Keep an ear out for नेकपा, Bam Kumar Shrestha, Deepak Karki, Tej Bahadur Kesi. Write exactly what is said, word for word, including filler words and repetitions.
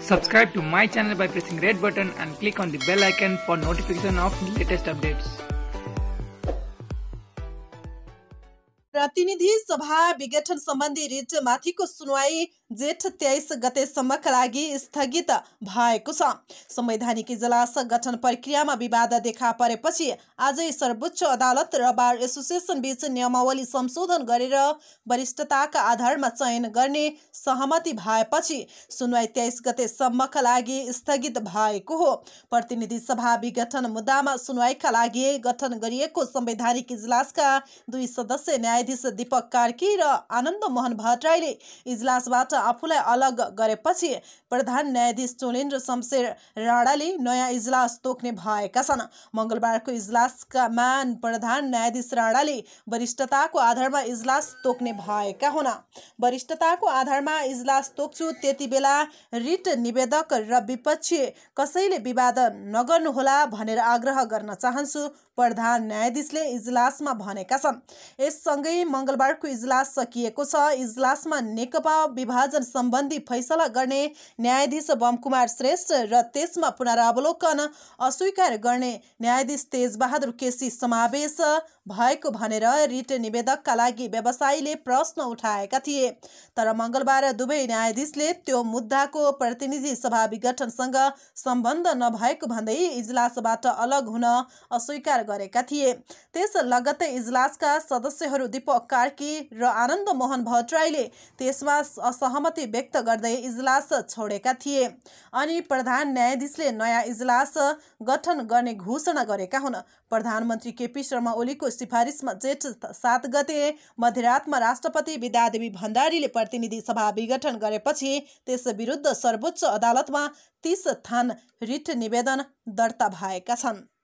Subscribe to my channel by pressing red button and click on the bell icon for notification of the latest updates. प्रतिनिधि सभा विघटन सम्बन्धी writ माथिको सुनवाई जेठ तेईस गतेसम्मका लागि स्थगित भएको छ। संवैधानिक इजलास गठन प्रक्रियामा विवाद देखा परेपछि आज सर्वोच्च अदालत र बार एसोसिएसन बीच नियमावली संशोधन गरेर वरिष्ठताका आधारमा चयन गर्ने सहमति भएपछि सुनवाई तेईस गतेसम्मका लागि स्थगित भएको हो। प्रतिनिधि सभा विघटन मुद्दामा सुनवाईका लागि गठन गरिएको संवैधानिक इजलासका दुई सदस्यीय न्यायाधीश दीपक कार्की र आनन्द मोहन भट्टराईले इजलासबाट आफूलाई अलग गरेपछि प्रधान न्यायाधीश सुनेन्द्र शमशेर राणाले नयाँ इजलास तोक्ने भएका छन्। मंगलबारको इजलासमा प्रधान न्यायाधीश राणाले वरिष्ठताको आधारमा इजलास तोक्ने भएका हुन्। वरिष्ठताको आधारमा इजलास तोक्छु, त्यति बेला रिट निवेदक र विपक्षी कसैले विवाद नगर्नुहोला भनेर आग्रह गर्न चाहन्छु, प्रधान न्यायाधीशले इजलासमा भनेका छन्। यससँगै मंगलबारको इजलास सकिएको छ। इजलासमा नेकपा विभाजन सम्बन्धी फैसला गर्ने न्यायाधीश बम कुमार श्रेष्ठ र त्यसमा पुनरावलोकन अस्वीकार गर्ने न्यायाधीश तेज बहादुर केसी समावेश भएको भनेर रिट निवेदकका लागि व्यवसायीले प्रश्न उठाएका थिए, तर मंगलबार दुवै न्यायाधीशले त्यो मुद्दाको प्रतिनिधि सभा विघटनसँग सम्बन्ध नभएको भन्दै इजलासबाट अलग हुन अस्वीकार गरेका थिए। त्यस लगत्तै इजलासका सदस्यहरू दीपक कार्की र आनन्द मोहन भट्टराईले त्यसमा असहमति व्यक्त गर्दै इजलास छोडेका थिए अनि प्रधान न्यायाधीशले नयाँ इजलास गठन गर्ने घोषणा गरेका हुन्। प्रधानमन्त्री केपी शर्मा ओलीको सिफारिसमा जेठ सात गते मध्यरातमा राष्ट्रपति विद्यादेवी भण्डारीले प्रतिनिधि सभा विघटन गरेपछि त्यस विरुद्ध सर्वोच्च अदालतमा तीस थान रिट निवेदन दर्ता भएका छन्।